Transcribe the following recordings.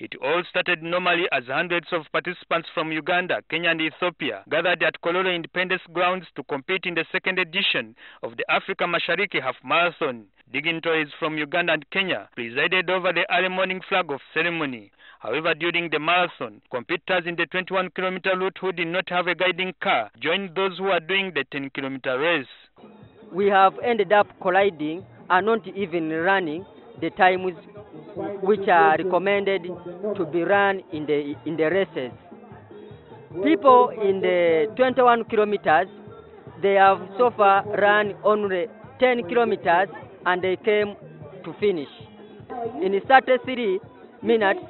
It all started normally as hundreds of participants from Uganda, Kenya and Ethiopia gathered at Kololo Independence Grounds to compete in the second edition of the Africa Mashariki Half Marathon. Dignitaries from Uganda and Kenya presided over the early morning flag off ceremony. However, during the marathon, competitors in the 21-kilometer route who did not have a guiding car joined those who are doing the 10-kilometer race. We have ended up colliding and not even running the times which are recommended to be run in the races. People in the 21 kilometers, they have so far run only 10 kilometers and they came to finish in 33 minutes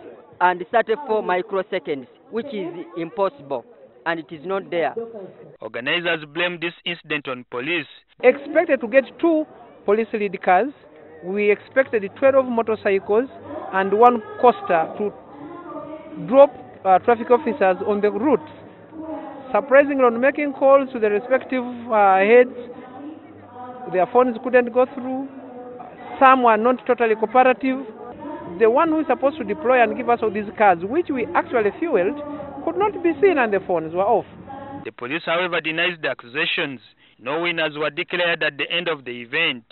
and 34 microseconds, which is impossible and it is not there. Organizers blame this incident on police. Expected to get 2 police lead cars. We expected 12 motorcycles and 1 coaster to drop traffic officers on the route. Surprisingly, on making calls to the respective heads, their phones couldn't go through. Some were not totally cooperative. The one who is supposed to deploy and give us all these cars, which we actually fueled, could not be seen and the phones were off. The police, however, denies the accusations. No winners were declared at the end of the event.